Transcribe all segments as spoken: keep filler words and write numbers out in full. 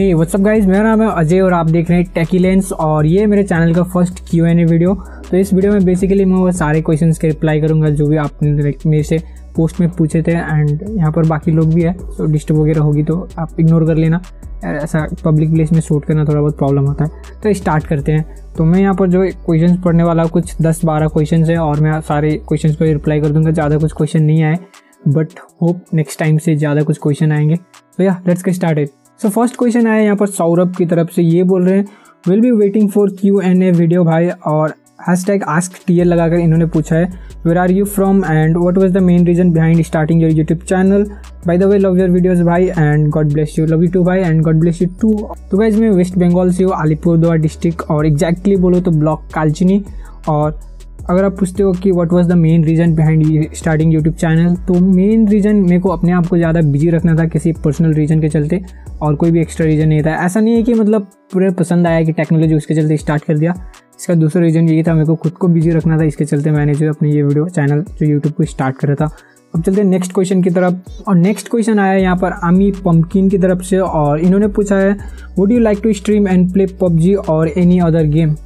हे what's up guys, मेरा नाम है अजय और आप देख रहे हैं टेकी लेंस और ये मेरे चैनल का first Q and A video. तो इस वीडियो में बेसिकली मैं वो सारे क्वेश्चंस के रिप्लाई करूँगा जो भी आपने मेरे से पोस्ट में पूछे थे एंड यहाँ पर बाकी लोग भी है, तो डिस्टर्ब वगैरह होगी तो आप इग्नोर कर लेना। ऐसा पब्लिक प्लेस में शूट करना थोड़ा बहुत प्रॉब्लम होता है। तो स्टार्ट करते हैं। तो मैं यहाँ पर जो क्वेश्चंस पढ़ने वाला हूँ कुछ दस बारह क्वेश्चंस है और मैं सारे क्वेश्चंस को रिप्लाई कर दूँगा। ज़्यादा कुछ क्वेश्चन नहीं आए बट होप नेक्स्ट टाइम से ज़्यादा कुछ क्वेश्चन आएंगे। तो या let's get started. So first question आया यहाँ पर सौरभ की तरफ से, ये बोल रहे हैं will be waiting for Q and A video भाई, और हैश टैग आस्क टीयर लगाकर इन्होंने पूछा है where are you from and what was the main reason behind starting your YouTube channel. By the way love your videos भाई and God bless you. Love you too भाई and God bless you too. तो guys मैं waste Bengal से हूँ, Alipurduar district और exactly बोलो तो block Kalchini. और अगर आप पूछते हो कि what was the main reason behind starting YouTube channel, तो मेन रीज़न मेरे को अपने आप को ज़्यादा बिजी रखना था किसी पर्सनल रीज़न के चलते और कोई भी एक्स्ट्रा रीज़न नहीं था। ऐसा नहीं है कि मतलब पूरे पसंद आया कि टेक्नोलॉजी उसके चलते स्टार्ट कर दिया। इसका दूसरा रीज़न यही था, मेरे को खुद को बिजी रखना था, इसके चलते मैंने जो अपने ये वीडियो चैनल जो यूट्यूब को स्टार्ट करा था। अब चलते हैं नेक्स्ट क्वेश्चन की तरफ और नेक्स्ट क्वेश्चन आया यहाँ पर अमी पंपकिन की तरफ से और इन्होंने पूछा है would you like to stream and play PUBG और एनी अदर गेम।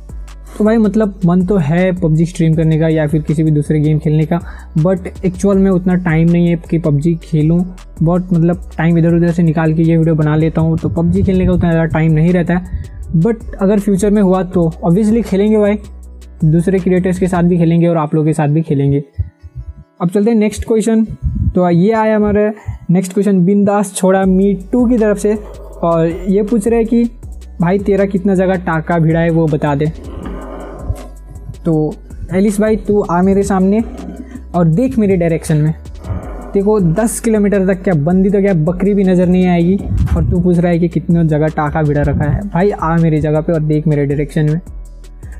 तो भाई मतलब मन तो है पबजी स्ट्रीम करने का या फिर किसी भी दूसरे गेम खेलने का, बट एक्चुअल में उतना टाइम नहीं है कि पबजी खेलूं। बहुत मतलब टाइम इधर उधर से निकाल के ये वीडियो बना लेता हूं, तो पबजी खेलने का उतना ज़्यादा टाइम नहीं रहता है। बट अगर फ्यूचर में हुआ तो ऑब्वियसली खेलेंगे भाई, दूसरे क्रिएटर्स के साथ भी खेलेंगे और आप लोगों के साथ भी खेलेंगे। अब चलते हैं नेक्स्ट क्वेश्चन। तो ये आया हमारा नेक्स्ट क्वेश्चन बिंदास छोड़ा मीटू की तरफ से और ये पूछ रहे हैं कि भाई तेरा कितना जगह टाका भिड़ा है वो बता दे। तो एलिस भाई तू आ मेरे सामने और देख मेरे डायरेक्शन में, देखो दस किलोमीटर तक क्या बंदी तो क्या बकरी भी नज़र नहीं आएगी और तू पूछ रहा है कि कितने जगह टाका बिड़ा रखा है। भाई आ मेरी जगह पे और देख मेरे डायरेक्शन में।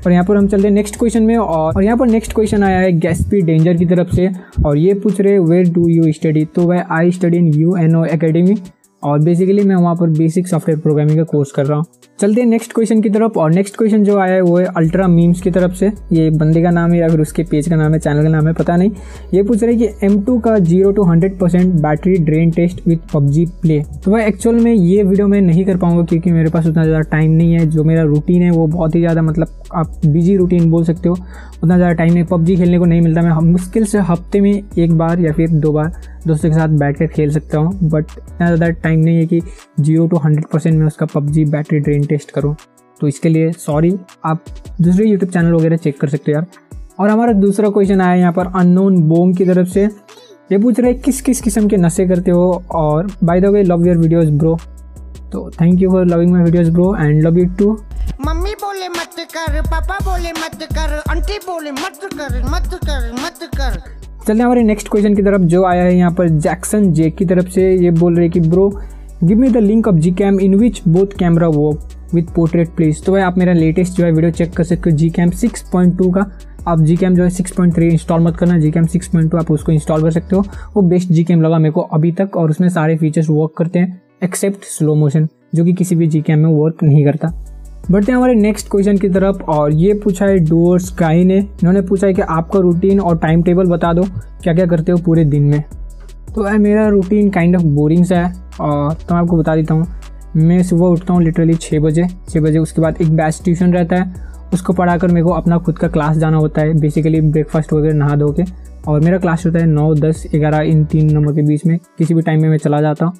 और यहाँ पर हम चलते हैं नेक्स्ट क्वेश्चन में और, और यहाँ पर नेक्स्ट क्वेश्चन आया है गैस्पी डेंजर की तरफ से और ये पूछ रहे वेयर डू यू स्टडी। तो वह I study in U N O academy और बेसिकली मैं वहाँ पर बेसिक सॉफ्टवेयर प्रोग्रामिंग का कोर्स कर रहा हूँ। चलते हैं नेक्स्ट क्वेश्चन की तरफ और नेक्स्ट क्वेश्चन जो आया है वो है अल्ट्रा मीम्स की तरफ से। ये बंदे का नाम है या फिर उसके पेज का नाम है, चैनल का नाम है, पता नहीं। ये पूछ रहे हैं कि एम टू का zero to hundred percent battery drain test with PUBG play. तो भाई एक्चुअल में ये वीडियो मैं नहीं कर पाऊंगा क्योंकि मेरे पास उतना ज़्यादा टाइम नहीं है। जो मेरा रूटीन है वो बहुत ही ज़्यादा मतलब आप बिजी रूटीन बोल सकते हो, उतना ज़्यादा टाइम नहीं, पबजी खेलने को नहीं मिलता। मैं मुश्किल से हफ्ते में एक बार या फिर दो बार दोस्तों के साथ बैठ कर खेल सकता हूँ, बट इतना ज़्यादा टाइम नहीं है कि जीरो टू हंड्रेड परसेंट मैं उसका पबजी बैटरी ड्रेन टेस्ट करूँ। तो इसके लिए सॉरी, आप दूसरे यूट्यूब चैनल वगैरह चेक कर सकते हो यार। और हमारा दूसरा क्वेश्चन आया यहाँ पर अननोन बॉम की तरफ से, ये पूछ रहे हैं किस किस किस्म के नशे करते हो और by the way love your videos bro. तो thank you for loving my videos bro and love you too. Mummy बोले मत कर, पापा बोले मत कर, आंटी बोले मत कर मत कर मत कर। चलते हैं हमारे नेक्स्ट क्वेश्चन की तरफ जो आया है यहाँ पर जैक्सन जे की तरफ से। ये बोल रहे कि bro give me the link of G Cam in which both camera work with portrait please. तो भाई आप मेरा लेटेस्ट जो है वीडियो चेक कर सकते हो, G Cam six point two का। आप जी कैम जो है सिक्स पॉइंट थ्री इंस्टॉल मत करना, G Cam six point two आप उसको इंस्टॉल कर सकते हो। वो बेस्ट जी कैम लगा मेरे को अभी तक और उसमें सारे फीचर्स वर्क करते हैं एक्सेप्ट स्लो मोशन, जो कि किसी भी जी कैम में वर्क नहीं करता। बढ़ते हैं हमारे नेक्स्ट क्वेश्चन की तरफ और ये पूछा है डोर्स गाय ने। इन्होंने पूछा है कि आपका रूटीन और टाइम टेबल बता दो, क्या क्या करते हो पूरे दिन में। तो यार मेरा रूटीन काइंड ऑफ बोरिंग सा है और तो मैं आपको बता देता हूँ। मैं सुबह उठता हूँ लिटरली छः बजे छः बजे, उसके बाद एक बैच ट्यूशन रहता है, उसको पढ़ाकर मेरे को अपना खुद का क्लास जाना होता है, बेसिकली ब्रेकफास्ट वगैरह नहा धो के। और मेरा क्लास होता है नौ दस ग्यारह, इन तीन नंबर के बीच में किसी भी टाइम में मैं चला जाता हूँ।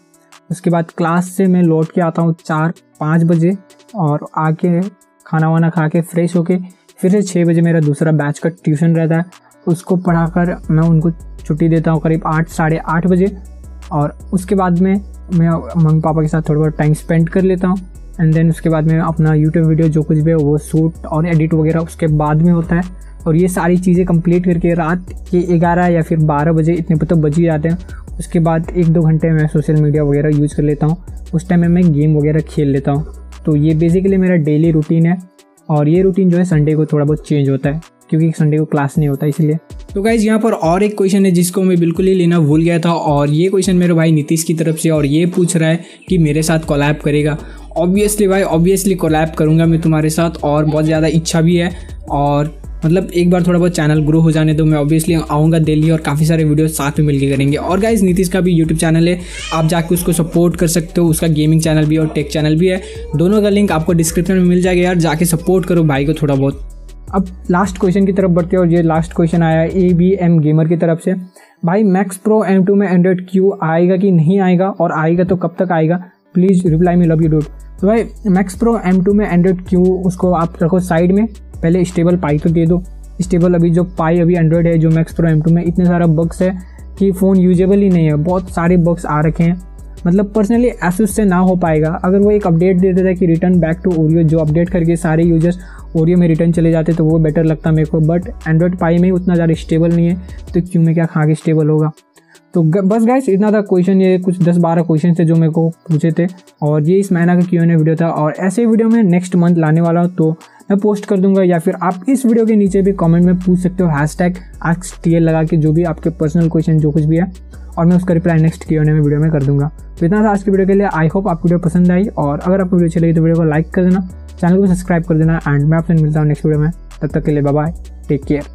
उसके बाद क्लास से मैं लौट के आता हूँ चार पाँच बजे और आके खाना वाना खा के फ्रेश होके फिर से छः बजे मेरा दूसरा बैच का ट्यूशन रहता है, उसको पढ़ा कर मैं उनको छुट्टी देता हूँ करीब आठ साढ़े आठ बजे। और उसके बाद में मैं मम्मी पापा के साथ थोड़ा बहुत टाइम स्पेंड कर लेता हूँ एंड देन उसके बाद में अपना यूट्यूब वीडियो जो कुछ भी है वो शूट और एडिट वगैरह उसके बाद में होता है। और ये सारी चीज़ें कंप्लीट करके रात के ग्यारह या फिर बारह बजे इतने पर तो बज ही जाते हैं। उसके बाद एक दो घंटे मैं सोशल मीडिया वगैरह यूज़ कर लेता हूँ, उस टाइम में मैं गेम वगैरह खेल लेता हूँ। तो ये बेसिकली मेरा डेली रूटीन है और ये रूटीन जो है संडे को थोड़ा बहुत चेंज होता है क्योंकि संडे को क्लास नहीं होता इसलिए। तो गाइज यहाँ पर और एक क्वेश्चन है जिसको मैं बिल्कुल ही लेना भूल गया था और ये क्वेश्चन मेरे भाई नीतीश की तरफ से और ये पूछ रहा है कि मेरे साथ कोलैब करेगा। ऑब्वियसली भाई ऑब्वियसली कोलैब करूँगा मैं तुम्हारे साथ और बहुत ज़्यादा इच्छा भी है और मतलब एक बार थोड़ा बहुत चैनल ग्रो हो जाने तो मैं ऑब्वियसली आऊँगा दिल्ली और काफ़ी सारे वीडियो साथ में मिलकर करेंगे। और गाइज नीतीश का भी यूट्यूब चैनल है, आप जाके उसको सपोर्ट कर सकते हो, उसका गेमिंग चैनल भी और टेक चैनल भी है, दोनों का लिंक आपको डिस्क्रिप्शन में मिल जाएगा यार, जाके सपोर्ट करो भाई को थोड़ा बहुत। अब लास्ट क्वेश्चन की तरफ बढ़ते हैं और ये लास्ट क्वेश्चन आया ए बी एम गेमर की तरफ से, भाई मैक्स प्रो एम टू में एंड्रॉइड क्यू आएगा कि नहीं आएगा और आएगा तो कब तक आएगा, please reply me love you dude. तो भाई मैक्स प्रो एम टू में एंड्रॉइड क्यू उसको आप रखो साइड में, पहले स्टेबल पाई तो दे दो। स्टेबल अभी जो पाई अभी एंड्रॉइड है जो मैक्स प्रो एम टू में इतने सारा बग्स है कि फ़ोन यूजेबल ही नहीं है, बहुत सारे बग्स आ रखे हैं, मतलब पर्सनली एसुस से ना हो पाएगा। अगर वो एक अपडेट दे देता है कि रिटर्न बैक टू ओरियो, जो अपडेट करके सारे यूजर्स ओरियो में रिटर्न चले जाते तो वो बेटर लगता मेरे को, बट एंड्रॉइड पाई में उतना ज़्यादा स्टेबल नहीं है तो क्यों में क्या खा के स्टेबल होगा। तो बस गाइस इतना था क्वेश्चन, ये कुछ दस बारह क्वेश्चन थे जो मेरे को पूछे थे और ये इस महीना का क्यू एंड ए वीडियो था। और ऐसे वीडियो मैं नेक्स्ट मंथ लाने वाला हूँ तो मैं पोस्ट कर दूंगा, या फिर आप इस वीडियो के नीचे भी कमेंट में पूछ सकते हो हैशटैग आस्क टीएल लगा के, जो भी आपके पर्सनल क्वेश्चन जो कुछ भी है, और मैं उसका reply next Q and A में वीडियो में कर दूंगा। तो इतना था आज की वीडियो के लिए, आई होप आपको वीडियो पसंद आई, और अगर आपको वीडियो अच्छी लगी तो वीडियो को लाइक कर देना, चैनल को सब्सक्राइब कर देना, एंड मैं आपसे मिलता हूँ नेक्स्ट वीडियो में, तब तक के लिए बाय बाय, टेक केयर।